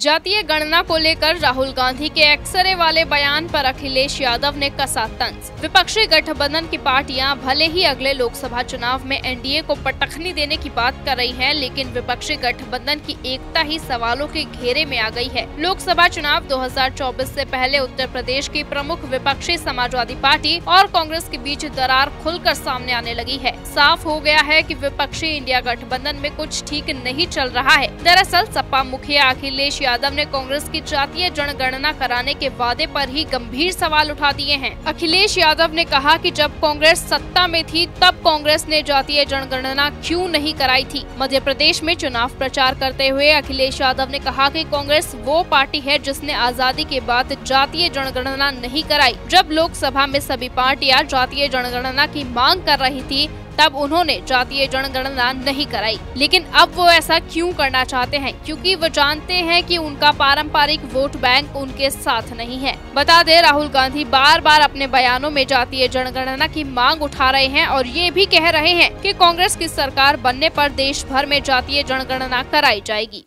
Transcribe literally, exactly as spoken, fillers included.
जातीय गणना को लेकर राहुल गांधी के एक्सरे वाले बयान पर अखिलेश यादव ने कसा तंज। विपक्षी गठबंधन की पार्टियां भले ही अगले लोकसभा चुनाव में एनडीए को पटखनी देने की बात कर रही हैं, लेकिन विपक्षी गठबंधन की एकता ही सवालों के घेरे में आ गई है। लोकसभा चुनाव दो हजार चौबीस से पहले उत्तर प्रदेश की प्रमुख विपक्षी समाजवादी पार्टी और कांग्रेस के बीच दरार खुलकर सामने आने लगी है। साफ हो गया है कि विपक्षी इंडिया गठबंधन में कुछ ठीक नहीं चल रहा है। दरअसल सपा मुखिया अखिलेश यादव ने कांग्रेस की जातीय जनगणना कराने के वादे पर ही गंभीर सवाल उठा दिए हैं। अखिलेश यादव ने कहा कि जब कांग्रेस सत्ता में थी तब कांग्रेस ने जातीय जनगणना क्यों नहीं कराई थी। मध्य प्रदेश में चुनाव प्रचार करते हुए अखिलेश यादव ने कहा कि कांग्रेस वो पार्टी है जिसने आजादी के बाद जातीय जनगणना नहीं कराई। जब लोकसभा में सभी पार्टियां जातीय जनगणना की मांग कर रही थी तब उन्होंने जातीय जनगणना नहीं कराई, लेकिन अब वो ऐसा क्यों करना चाहते हैं? क्योंकि वो जानते हैं कि उनका पारंपरिक वोट बैंक उनके साथ नहीं है। बता दें, राहुल गांधी बार बार अपने बयानों में जातीय जनगणना की मांग उठा रहे हैं और ये भी कह रहे हैं कि कांग्रेस की सरकार बनने पर देश भर में जातीय जनगणना कराई जाएगी।